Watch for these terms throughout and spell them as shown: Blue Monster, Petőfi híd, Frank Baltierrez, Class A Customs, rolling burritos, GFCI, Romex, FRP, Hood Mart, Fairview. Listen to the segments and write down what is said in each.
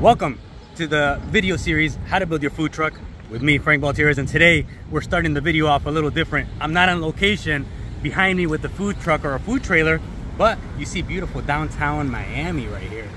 Welcome to the video series, How to Build Your Food Truck, with me, Frank Baltierrez, and today we're starting the video off a little different. I'm not on location behind me with the food truck or a food trailer, but you see beautiful downtown Miami right here.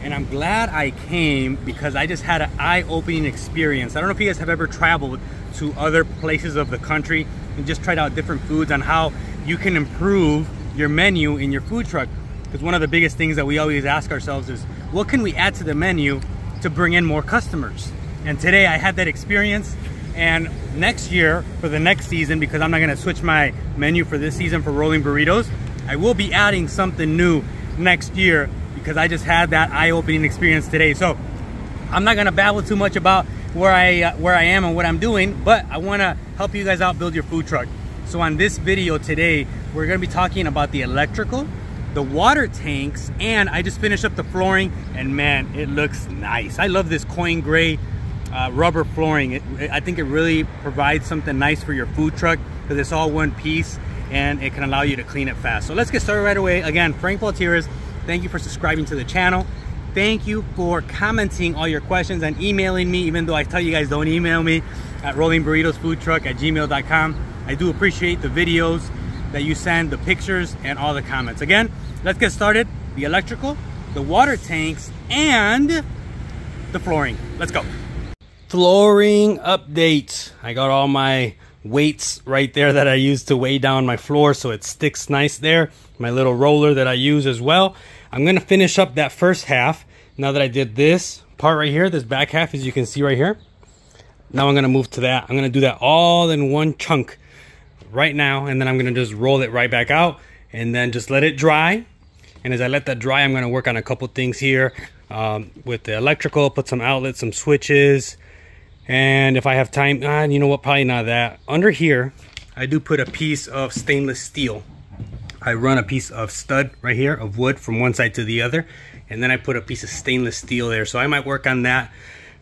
And I'm glad I came because I just had an eye-opening experience. I don't know if you guys have ever traveled to other places of the country and just tried out different foods on how you can improve your menu in your food truck. Because one of the biggest things that we always ask ourselves is, what can we add to the menu to bring in more customers? And today I had that experience, and next year for the next season, because I'm not gonna switch my menu for this season for rolling burritos, I will be adding something new next year because I just had that eye-opening experience today. So I'm not gonna babble too much about where I am and what I'm doing, but I wanna help you guys out build your food truck. So on this video today, we're gonna be talking about the electrical, the water tanks, and I just finished up the flooring, and man, it looks nice. I love this coin gray rubber flooring. I think it really provides something nice for your food truck because it's all one piece and it can allow you to clean it fast. So let's get started right away. Again, Frank Baltierrez, thank you for subscribing to the channel. Thank you for commenting all your questions and emailing me, even though I tell you guys don't email me, at rollingburritosfoodtruck@gmail.com. I do appreciate the videos that you send, the pictures, and all the comments. Again, let's get started. The electrical, the water tanks, and the flooring. Let's go. Flooring updates. I got all my weights right there that I use to weigh down my floor so it sticks nice there. My little roller that I use as well. I'm gonna finish up that first half. Now that I did this part right here, this back half, as you can see right here. Now I'm gonna move to that. I'm gonna do that all in one chunk right now, and then I'm gonna just roll it right back out and then just let it dry. And as I let that dry, I'm gonna work on a couple things here with the electrical, put some outlets, some switches, and if I have time, you know what, probably not that. Under here, I do put a piece of stainless steel. I run a piece of stud right here of wood from one side to the other, and then I put a piece of stainless steel there. So I might work on that,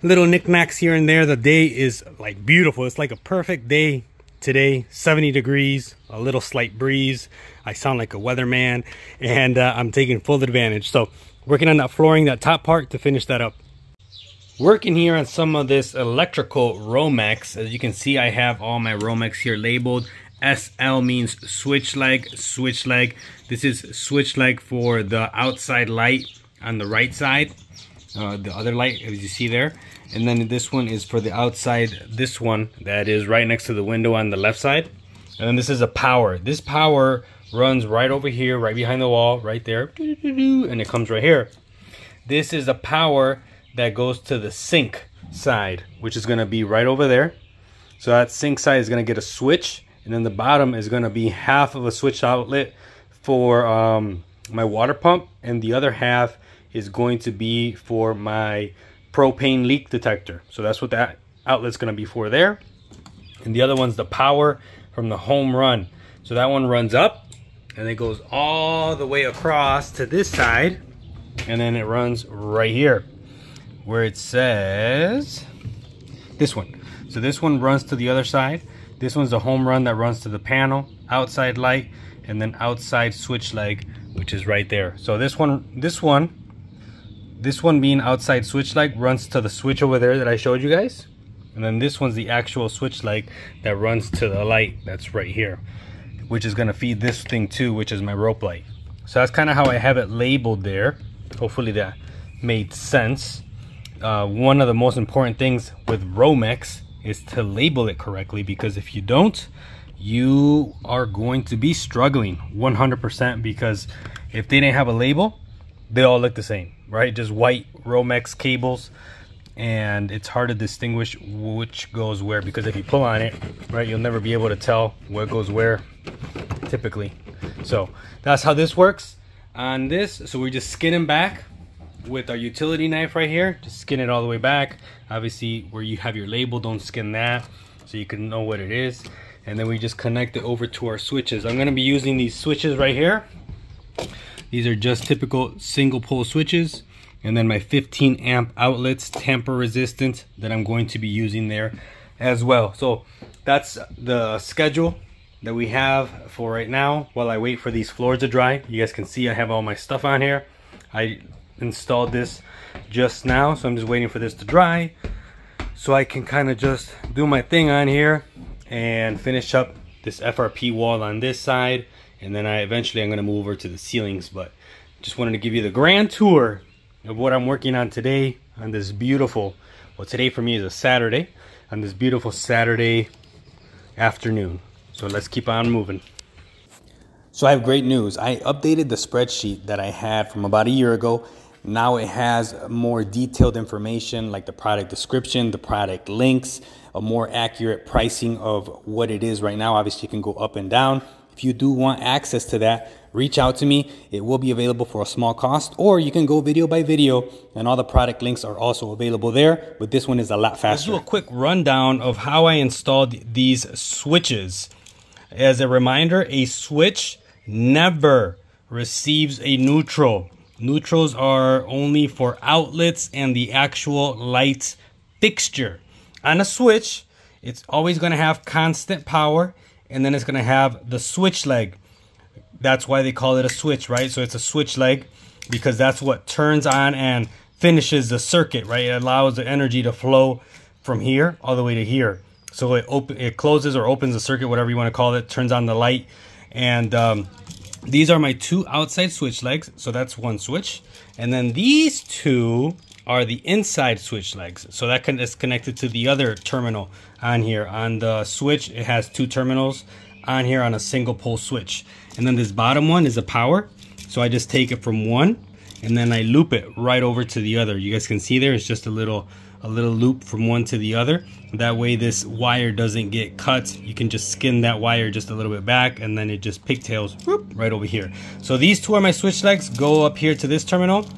little knickknacks here and there. The day is like beautiful. It's like a perfect day today, 70 degrees, a little slight breeze. I sound like a weatherman, and I'm taking full advantage. So working on that flooring, that top part, to finish that up. Working here on some of this electrical Romex. As you can see, I have all my Romex here labeled. SL means switch leg, switch leg. This is switch leg for the outside light on the right side, the other light as you see there. And then this one is for the outside, this one that is right next to the window on the left side. And then this is a power. This power runs right over here, right behind the wall, right there. And it comes right here. This is a power that goes to the sink side, which is gonna be right over there. So that sink side is gonna get a switch. And then the bottom is gonna be half of a switch outlet for my water pump. And the other half is going to be for my propane leak detector. So that's what that outlet's gonna be for there. And the other one's the power from the home run. So that one runs up and it goes all the way across to this side. And then it runs right here where it says this one. So this one runs to the other side. This one's the home run that runs to the panel, outside light, and then outside switch leg, which is right there. So this one being outside switch light runs to the switch over there that I showed you guys. And then this one's the actual switch light that runs to the light that's right here, which is gonna feed this thing too, which is my rope light. So that's kind of how I have it labeled there. Hopefully that made sense. One of the most important things with Romex is to label it correctly, because if you don't, you are going to be struggling 100%, because if they didn't have a label, they all look the same, right? Just white Romex cables, and it's hard to distinguish which goes where, because if you pull on it, right, you'll never be able to tell what goes where typically. So that's how this works on this. So we're just skinning back with our utility knife right here. Just skin it all the way back. Obviously where you have your label, don't skin that so you can know what it is. And then we just connect it over to our switches. I'm going to be using these switches right here. These are just typical single pole switches, and then my 15 amp outlets, tamper resistant, that I'm going to be using there as well. So that's the schedule that we have for right now while I wait for these floors to dry. You guys can see I have all my stuff on here. I installed this just now, so I'm just waiting for this to dry so I can kind of just do my thing on here and finish up this FRP wall on this side, and then I'm going to move over to the ceilings. But just wanted to give you the grand tour of what I'm working on today on this beautiful, well, today for me is a Saturday, on this beautiful Saturday afternoon. So let's keep on moving. So I have great news. I updated the spreadsheet that I had from about a year ago. Now it has more detailed information like the product description, the product links, a more accurate pricing of what it is right now. Obviously it can go up and down. If you do want access to that, reach out to me. It will be available for a small cost, or you can go video by video, and all the product links are also available there, but this one is a lot faster. Let's do a quick rundown of how I installed these switches. As a reminder, a switch never receives a neutral. Neutrals are only for outlets and the actual light fixture. On a switch, it's always going to have constant power, and then it's going to have the switch leg. That's why they call it a switch, right? So it's a switch leg because that's what turns on and finishes the circuit, right? It allows the energy to flow from here all the way to here. So it closes or opens the circuit, whatever you want to call it, turns on the light. And these are my two outside switch legs. So that's one switch. And then these two are the inside switch legs. So that is connected to the other terminal on here. On the switch, it has two terminals on here on a single pole switch. And then this bottom one is the power. So I just take it from one and then I loop it right over to the other. You guys can see there, it's just a little loop from one to the other. That way this wire doesn't get cut. You can just skin that wire just a little bit back and then it just pigtails right over here. So these two are my switch legs, go up here to this terminal.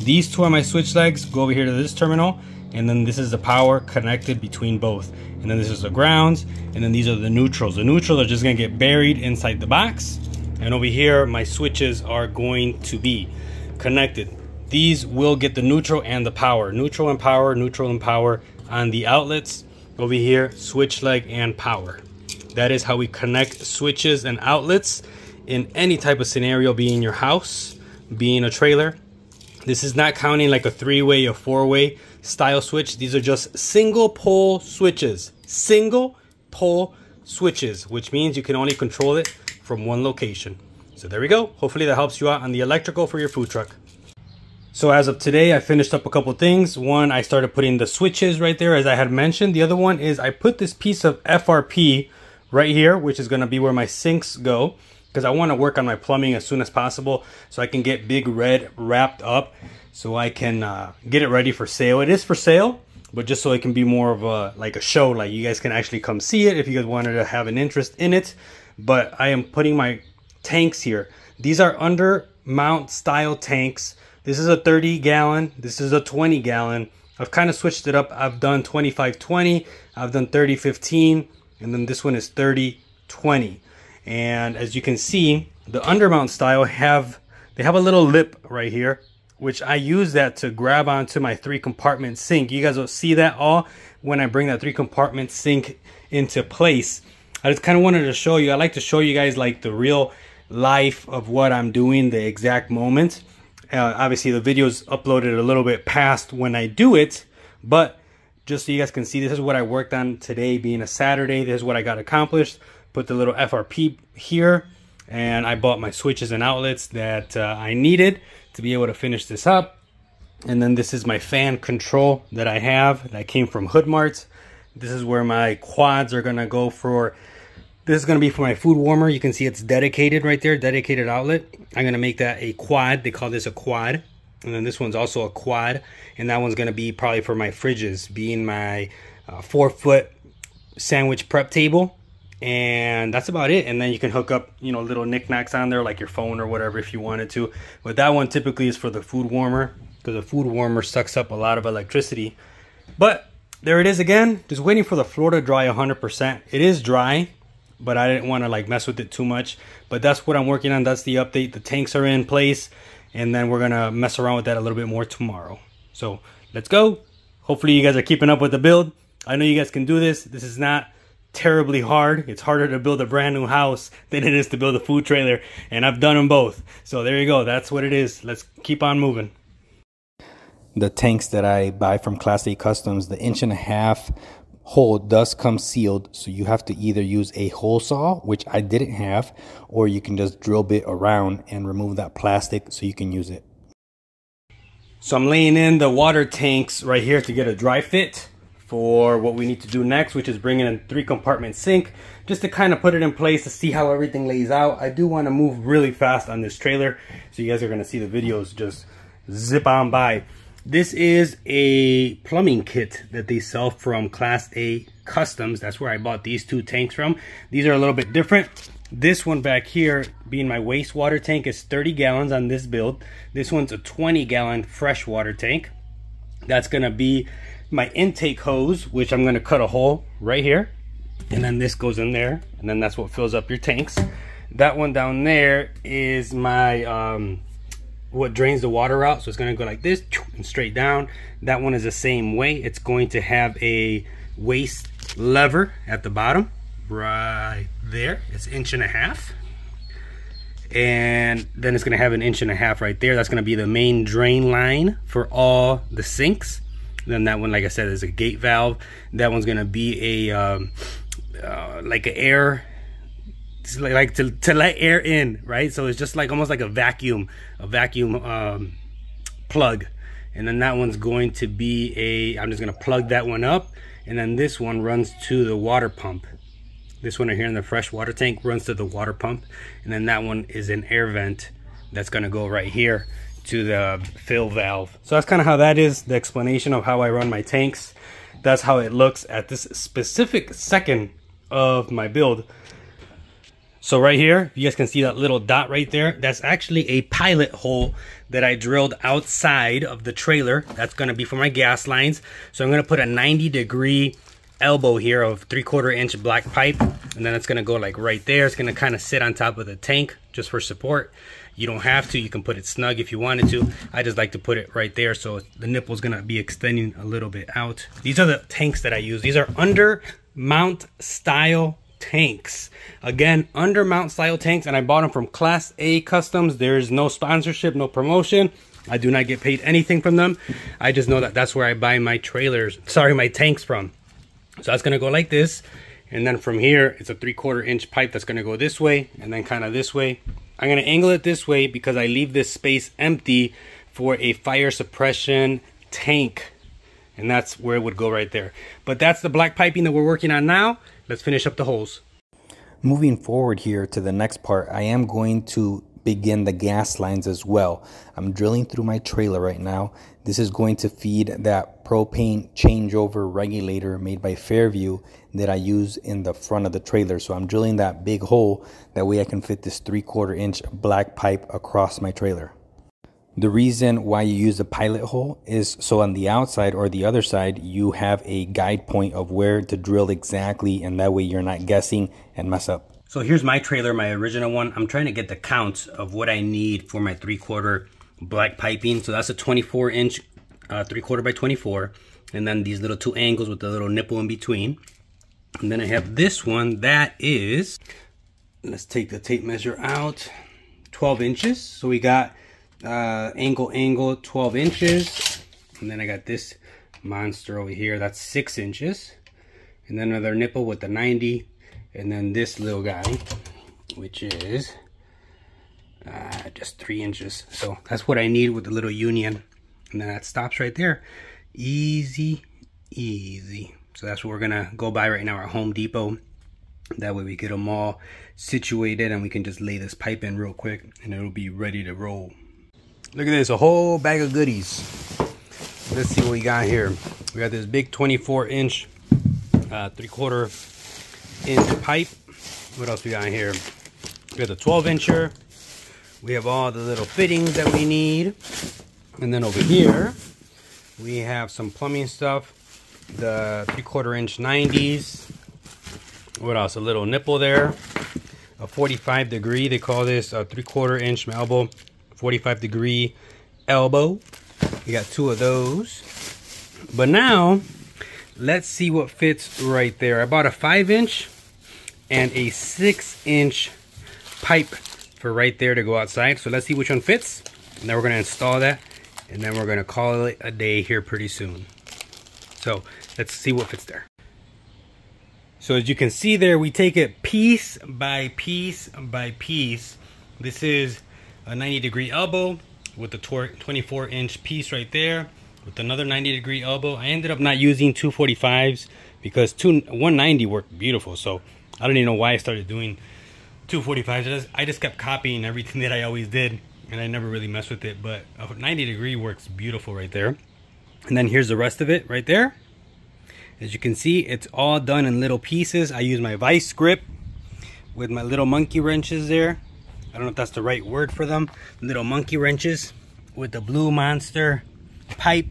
These two are my switch legs, go over here to this terminal. And then this is the power connected between both. And then this is the grounds. And then these are the neutrals. The neutrals are just gonna get buried inside the box. And over here, my switches are going to be connected. These will get the neutral and the power. Neutral and power, neutral and power on the outlets. Over here, switch leg and power. That is how we connect switches and outlets in any type of scenario, being your house, being a trailer. This is not counting like a three-way or four-way style switch. These are just single pole switches. Single pole switches, which means you can only control it from one location. So there we go. Hopefully that helps you out on the electrical for your food truck. So as of today, I finished up a couple things. One, I started putting the switches right there, as I had mentioned. The other one is I put this piece of FRP right here, which is going to be where my sinks go, because I want to work on my plumbing as soon as possible so I can get Big Red wrapped up so I can get it ready for sale. It is for sale, but just so it can be more of a, like a show, like you guys can actually come see it if you guys wanted to have an interest in it. But I am putting my tanks here. These are under mount style tanks. This is a 30 gallon, this is a 20 gallon. I've kind of switched it up. I've done 25-20, I've done 30-15, and then this one is 30-20. And as you can see, the undermount style have a little lip right here, which I use that to grab onto my three compartment sink. You guys will see that all when I bring that three compartment sink into place. I just kind of wanted to show you, I like to show you guys like the real life of what I'm doing, the exact moment. Obviously the video's uploaded a little bit past when I do it, but just so you guys can see, this is what I worked on today, being a Saturday. This is what I got accomplished. Put the little FRP here, and I bought my switches and outlets that I needed to be able to finish this up. And then this is my fan control that I have that came from Hood Mart. This is where my quads are gonna go for. This is gonna be for my food warmer. You can see it's dedicated right there, dedicated outlet. I'm gonna make that a quad. They call this a quad. And then this one's also a quad. And that one's gonna be probably for my fridges, being my 4-foot sandwich prep table. And that's about it. And then you can hook up, you know, little knickknacks on there like your phone or whatever if you wanted to. But that one typically is for the food warmer, because the food warmer sucks up a lot of electricity. But there it is again, just waiting for the floor to dry 100%. It is dry, but I didn't want to like mess with it too much. But that's what I'm working on. That's the update. The tanks are in place, and then we're gonna mess around with that a little bit more tomorrow. So let's go. Hopefully you guys are keeping up with the build. I know you guys can do this. This is not terribly hard. It's harder to build a brand new house than it is to build a food trailer, and I've done them both. So there you go. That's what it is. Let's keep on moving. the tanks that I buy from Class A Customs, the 1.5-inch hole does come sealed, so you have to either use a hole saw, which I didn't have, or you can just drill bit around and remove that plastic so you can use it. So I'm laying in the water tanks right here to get a dry fit for what we need to do next, which is bring in a 3-compartment sink, just to kind of put it in place to see how everything lays out. I do want to move really fast on this trailer, so you guys are going to see the videos just zip on by. This is a plumbing kit that they sell from Class A Customs. That's where I bought these 2 tanks from. These are a little bit different. This one back here, being my wastewater tank, is 30 gallons on this build. This one's a 20-gallon freshwater tank. That's going to be my intake hose, which I'm going to cut a hole right here. And then this goes in there. And then that's what fills up your tanks. That one down there is my... what drains the water out, so it's going to go like this and straight down. That one is the same way. It's going to have a waste lever at the bottom right there. It's 1.5 inches, and then it's going to have an 1.5 inches right there. That's going to be the main drain line for all the sinks. Then that one, like I said, is a gate valve. That one's going to be a like an air, like to let air in, right? So it's just like almost like a vacuum plug. And then that one's going to be a, I'm just going to plug that one up, and then this one runs to the water pump. This one right here in the fresh water tank runs to the water pump, and then that one is an air vent that's going to go right here to the fill valve. So that's kind of how that is, the explanation of how I run my tanks. That's how it looks at this specific second of my build. So right here, you guys can see that little dot right there. That's actually a pilot hole that I drilled outside of the trailer. That's gonna be for my gas lines. So I'm gonna put a 90-degree elbow here of 3/4-inch black pipe, and then it's gonna go like right there. It's gonna kind of sit on top of the tank just for support. You don't have to, you can put it snug if you wanted to. I just like to put it right there, so the nipple's gonna be extending a little bit out. These are the tanks that I use. These are under mount style tanks. Again, under mount style tanks, and I bought them from Class A Customs. There is no sponsorship, no promotion. I do not get paid anything from them. I just know that that's where I buy my trailers, sorry, my tanks from. So that's gonna go like this, and then from here it's a 3/4-inch pipe that's gonna go this way, and then kind of this way. I'm gonna angle it this way because I leave this space empty for a fire suppression tank, and that's where it would go right there. But that's the black piping that we're working on now. Let's finish up the holes. Moving forward here to the next part, I am going to begin the gas lines as well. I'm drilling through my trailer right now. This is going to feed that propane changeover regulator made by Fairview that I use in the front of the trailer. So I'm drilling that big hole. That way I can fit this 3/4-inch black pipe across my trailer. The reason why you use a pilot hole is so on the outside or the other side, you have a guide point of where to drill exactly, and that way you're not guessing and mess up. So here's my trailer, my original one. I'm trying to get the counts of what I need for my 3/4 black piping. So that's a 24-inch, 3/4 by 24. And then these little 2 angles with the little nipple in between. And then I have this one that is, let's take the tape measure out, 12 inches. So we got angle 12 inches, and then I got this monster over here that's 6 inches, and then another nipple with the 90, and then this little guy, which is just 3 inches. So that's what I need with the little union, and then that stops right there. Easy. So that's what we're gonna go buy right now at Home Depot. That way we get them all situated and we can just lay this pipe in real quick and it'll be ready to roll. Look at this, a whole bag of goodies. Let's see what we got here. We got this big 24-inch, 3/4-inch pipe. What else we got here? We got the 12-incher. We have all the little fittings that we need. And then over here, we have some plumbing stuff. The 3/4-inch 90s. What else? A little nipple there. A 45 degree, they call this a 3/4-inch elbow. 45-degree elbow. We got 2 of those. But now, let's see what fits right there. I bought a 5-inch and a 6-inch pipe for right there to go outside. So let's see which one fits. And then we're gonna install that and then we're going to call it a day here pretty soon. So let's see what fits there. So as you can see there, we take it piece by piece by piece. This is a 90-degree elbow with a 24-inch piece right there with another 90-degree elbow. I ended up not using 245s because 190 worked beautiful. So I don't even know why I started doing 245s. I just kept copying everything that I always did, and I never really messed with it. But a 90-degree works beautiful right there. And then here's the rest of it right there. As you can see, it's all done in little pieces. I use my vice grip with my little monkey wrenches there. I don't know if that's the right word for them. Little monkey wrenches with the Blue Monster pipe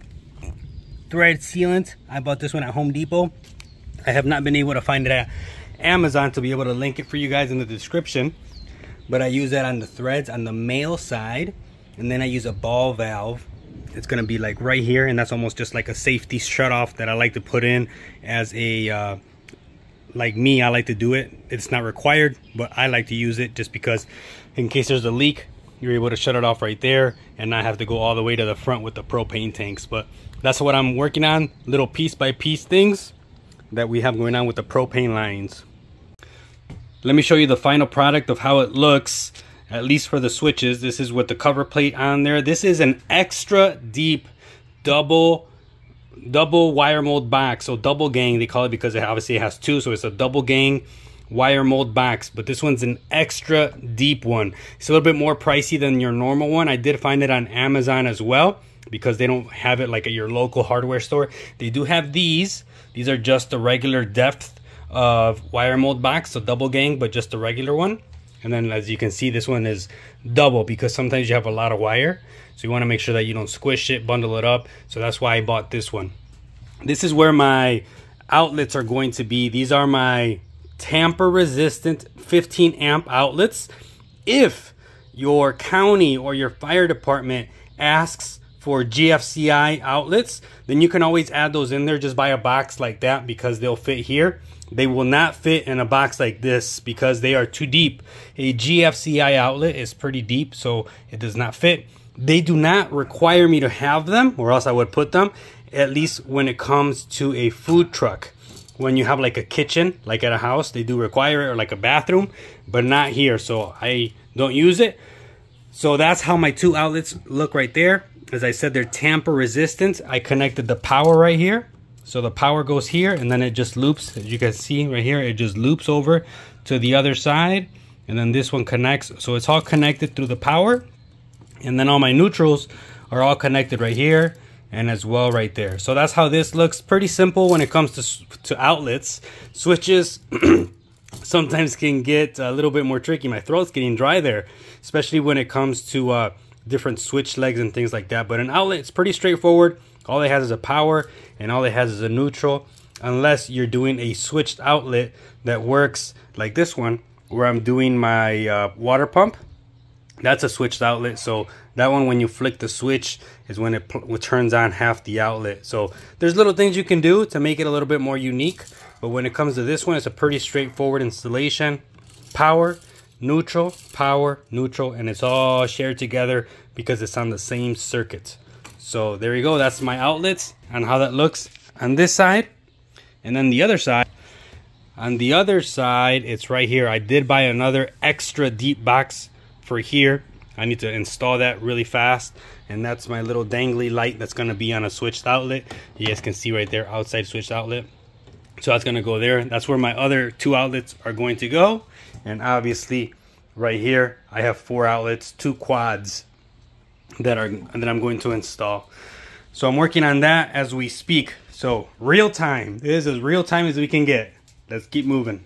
thread sealant. I bought this one at Home Depot. I have not been able to find it at Amazon to be able to link it for you guys in the description. But I use that on the threads on the male side. And then I use a ball valve. It's going to be like right here. And that's almost just like a safety shutoff that I like to put in as a... like me, I like to do it. It's not required, but I like to use it just because in case there's a leak, you're able to shut it off right there and not have to go all the way to the front with the propane tanks. But that's what I'm working on, little piece by piece things that we have going on with the propane lines. Let me show you the final product of how it looks, at least for the switches. This is with the cover plate on there. This is an extra deep double wire mold box, so double gang they call it because it obviously has two, so it's a double gang wire mold box. But this one's an extra deep one. It's a little bit more pricey than your normal one. I did find it on Amazon as well because they don't have it like at your local hardware store. They do have these. These are just the regular depth of wire mold box, so double gang, but just the regular one. And then as you can see, this one is double because sometimes you have a lot of wire. So you want to make sure that you don't squish it, bundle it up. So that's why I bought this one. This is where my outlets are going to be. These are my tamper resistant 15 amp outlets. If your county or your fire department asks for GFCI outlets, then you can always add those in there. Just buy a box like that because they'll fit here. They will not fit in a box like this because they are too deep. A GFCI outlet is pretty deep, so it does not fit. They do not require me to have them, or else I would put them, at least when it comes to a food truck. When you have like a kitchen, like at a house, they do require it, or like a bathroom, but not here, so I don't use it. So that's how my two outlets look right there. As I said, they're tamper resistant. I connected the power right here. So the power goes here and then it just loops, as you can see right here, it just loops over to the other side, and then this one connects. So it's all connected through the power, and then all my neutrals are all connected right here and as well right there. So that's how this looks. Pretty simple when it comes to outlets. Switches sometimes can get a little bit more tricky. My throat's getting dry there, especially when it comes to different switch legs and things like that. But an outlet, it's pretty straightforward. All it has is a power and all it has is a neutral, unless you're doing a switched outlet that works like this one where I'm doing my water pump. That's a switched outlet, so that one, when you flick the switch, is when it turns on half the outlet. So there's little things you can do to make it a little bit more unique, but when it comes to this one, it's a pretty straightforward installation. Power, neutral, power, neutral, and it's all shared together because it's on the same circuit. So there you go, that's my outlets and how that looks on this side. And then the other side, on the other side, it's right here. I did buy another extra deep box for here. I need to install that really fast, and that's my little dangly light that's going to be on a switched outlet. You guys can see right there, outside switched outlet. So that's going to go there. That's where my other two outlets are going to go. And obviously right here I have four outlets, two quads that I'm going to install. So I'm working on that as we speak. So real time, this is as real time as we can get. Let's keep moving.